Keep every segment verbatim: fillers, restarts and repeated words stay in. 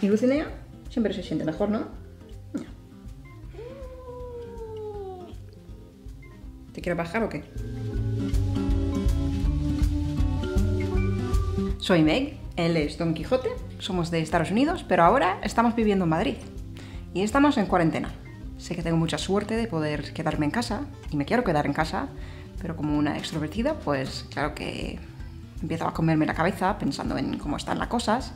Y Dulcinea siempre se siente mejor, ¿no? No. ¿Te quieres bajar o qué? Soy Meg, él es Don Quijote, somos de Estados Unidos, pero ahora estamos viviendo en Madrid y estamos en cuarentena. Sé que tengo mucha suerte de poder quedarme en casa y me quiero quedar en casa, pero como una extrovertida, pues claro que empiezo a comerme la cabeza pensando en cómo están las cosas.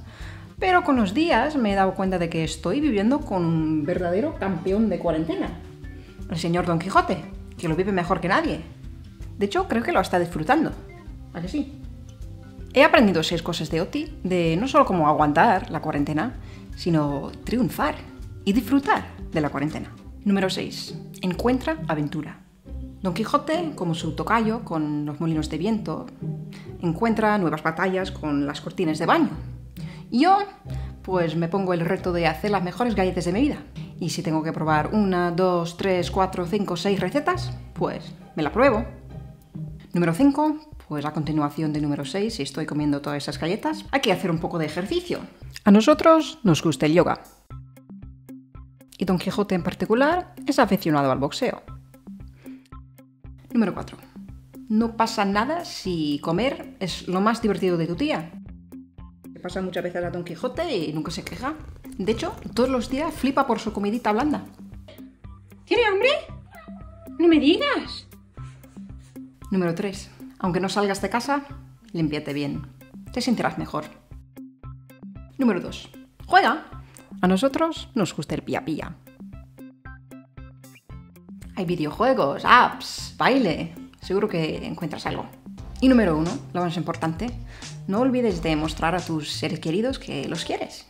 Pero con los días me he dado cuenta de que estoy viviendo con un verdadero campeón de cuarentena. El señor Don Quijote, que lo vive mejor que nadie. De hecho, creo que lo está disfrutando. ¿A que sí? He aprendido seis cosas de Oti, de no solo cómo aguantar la cuarentena, sino triunfar y disfrutar de la cuarentena. Número seis. Encuentra aventura. Don Quijote, como su tocayo con los molinos de viento, encuentra nuevas batallas con las cortinas de baño. Y yo, pues me pongo el reto de hacer las mejores galletas de mi vida. Y si tengo que probar una, dos, tres, cuatro, cinco, seis recetas, pues me la pruebo. Número cinco, pues a continuación de número seis, si estoy comiendo todas esas galletas, hay que hacer un poco de ejercicio. A nosotros nos gusta el yoga. Y Don Quijote en particular es aficionado al boxeo. Número cuatro. No pasa nada si comer es lo más divertido de tu día. Se pasa muchas veces a Don Quijote y nunca se queja. De hecho, todos los días flipa por su comidita blanda. ¿Tiene hambre? ¡No me digas! Número tres. Aunque no salgas de casa, límpiate bien. Te sentirás mejor. Número dos. Juega. A nosotros nos gusta el pilla-pilla. Hay videojuegos, apps, baile. Seguro que encuentras algo. Y número uno, lo más importante, no olvides de mostrar a tus seres queridos que los quieres.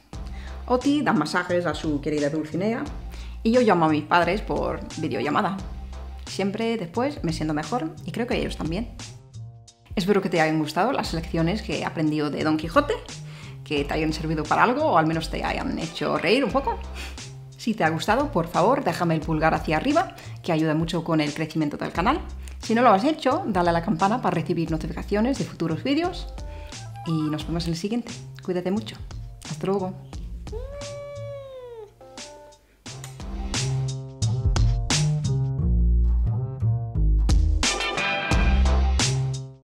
Oti da masajes a su querida Dulcinea y yo llamo a mis padres por videollamada. Siempre después me siento mejor y creo que ellos también. Espero que te hayan gustado las lecciones que he aprendido de Don Quijote, que te hayan servido para algo o al menos te hayan hecho reír un poco. Si te ha gustado, por favor, déjame el pulgar hacia arriba, que ayuda mucho con el crecimiento del canal. Si no lo has hecho, dale a la campana para recibir notificaciones de futuros vídeos. Y nos vemos en el siguiente. Cuídate mucho. Hasta luego.